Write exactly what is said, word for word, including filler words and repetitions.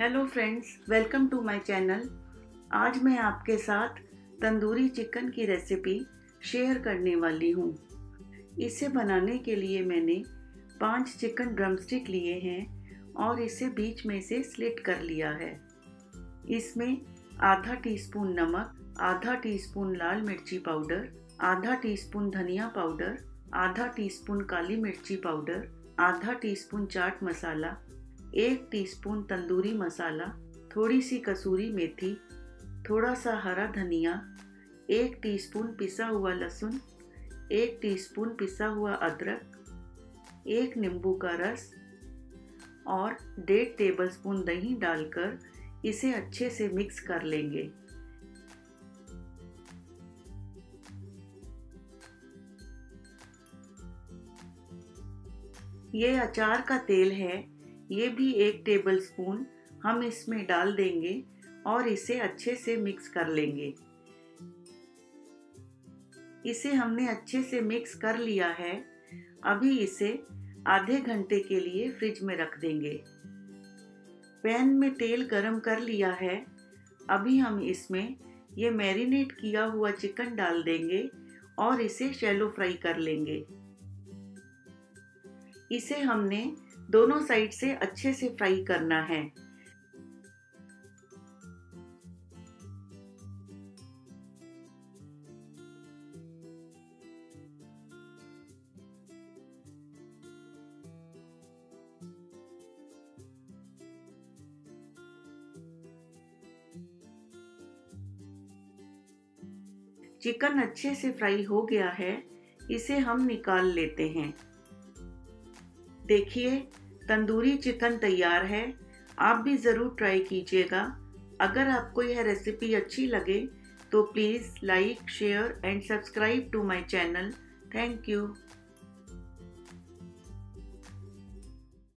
Hello friends, welcome to my channel. आज मैं आपके साथ तंदूरी चिकन की रेसिपी शेयर करने वाली हूँ। इसे बनाने के लिए मैंने पांच चिकन ड्रमस्टिक लिए हैं और इसे बीच में से स्लिट कर लिया है। इसमें आधा टीस्पून नमक, आधा टीस्पून लाल मिर्ची पाउडर, आधा टीस्पून धनिया पाउडर, आधा टीस्पून काली मिर्ची पाउडर, आधा टीस्पून चाट मसाला, एक टीस्पून तंदूरी मसाला, थोड़ी सी कसूरी मेथी, थोड़ा सा हरा धनिया, एक टीस्पून पिसा हुआ लहसुन, एक टीस्पून पिसा हुआ अदरक, एक नींबू का रस और डेढ़ टेबलस्पून दही डालकर इसे अच्छे से मिक्स कर लेंगे। ये अचार का तेल है, ये भी एक टेबलस्पून हम इसमें डाल देंगे और इसे अच्छे से मिक्स कर लेंगे। इसे हमने अच्छे से मिक्स कर लिया है। अभी इसे आधे घंटे के लिए फ्रिज में रख देंगे। पैन में तेल गरम कर लिया है। अभी हम इसमें ये मैरिनेट किया हुआ चिकन डाल देंगे और इसे शैलो फ्राई कर लेंगे। इसे हमने दोनों साइड से अच्छे से फ्राई करना है। चिकन अच्छे से फ्राई हो गया है, इसे हम निकाल लेते हैं। देखिए, तंदूरी चिकन तैयार है। आप भी ज़रूर ट्राई कीजिएगा। अगर आपको यह रेसिपी अच्छी लगे तो please like, share and subscribe to my channel. Thank you.